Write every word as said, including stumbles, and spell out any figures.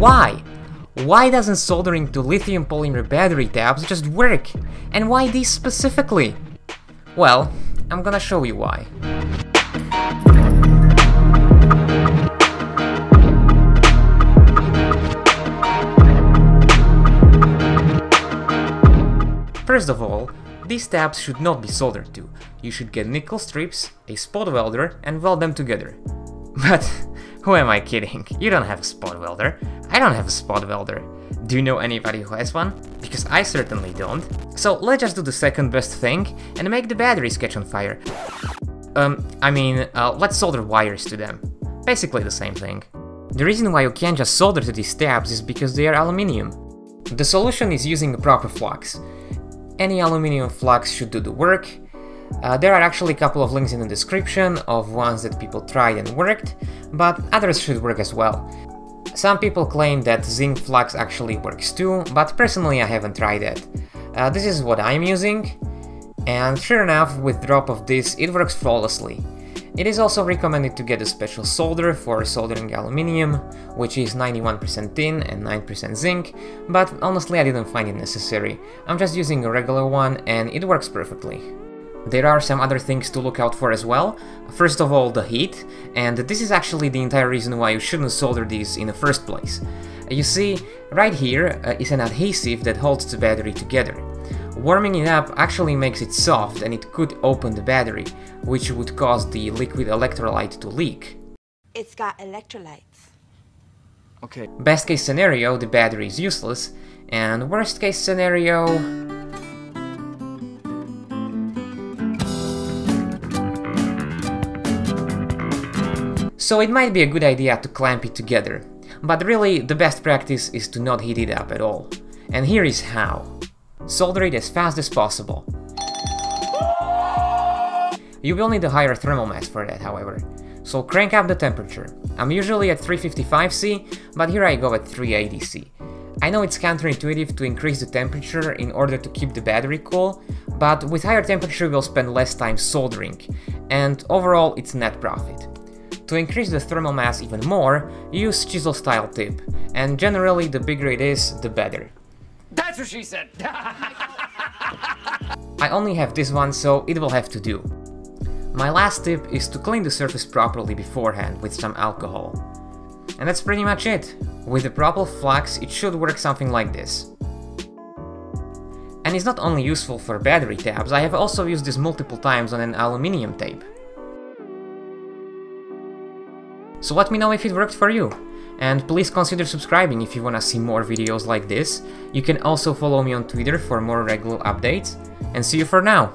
Why? Why doesn't soldering to lithium polymer battery tabs just work? And why these specifically? Well, I'm gonna show you why. First of all, these tabs should not be soldered to. You should get nickel strips, a spot welder, and weld them together. But who am I kidding? You don't have a spot welder. I don't have a spot welder. Do you know anybody who has one? Because I certainly don't. So let's just do the second best thing and make the batteries catch on fire. Um, I mean, uh, let's solder wires to them. Basically the same thing. The reason why you can't just solder to these tabs is because they are aluminium. The solution is using a proper flux. Any aluminium flux should do the work. Uh, there are actually a couple of links in the description of ones that people tried and worked, but others should work as well. Some people claim that zinc flux actually works too, but personally I haven't tried it. Uh, this is what I'm using, and sure enough, with drop of this it works flawlessly. It is also recommended to get a special solder for soldering aluminium, which is ninety-one percent tin and nine percent zinc, but honestly I didn't find it necessary. I'm just using a regular one and it works perfectly. There are some other things to look out for as well. First of all, the heat, and this is actually the entire reason why you shouldn't solder these in the first place. You see, right here uh, is an adhesive that holds the battery together. Warming it up actually makes it soft and it could open the battery, which would cause the liquid electrolyte to leak. It's got electrolytes. Okay. Best case scenario, the battery is useless, and worst case scenario... So it might be a good idea to clamp it together, but really the best practice is to not heat it up at all. And here is how. Solder it as fast as possible. You will need a higher thermal mass for that, however. So crank up the temperature. I'm usually at three fifty-five C, but here I go at three eighty C. I know it's counterintuitive to increase the temperature in order to keep the battery cool, but with higher temperature we'll spend less time soldering, and overall it's net profit. To increase the thermal mass even more, use chisel style tip, and generally the bigger it is, the better. That's what she said! I only have this one, so it will have to do. My last tip is to clean the surface properly beforehand with some alcohol. And that's pretty much it. With the proper flux, it should work something like this. And it's not only useful for battery tabs, I have also used this multiple times on an aluminium tape. So let me know if it worked for you, and please consider subscribing if you wanna see more videos like this. You can also follow me on Twitter for more regular updates, and see you for now!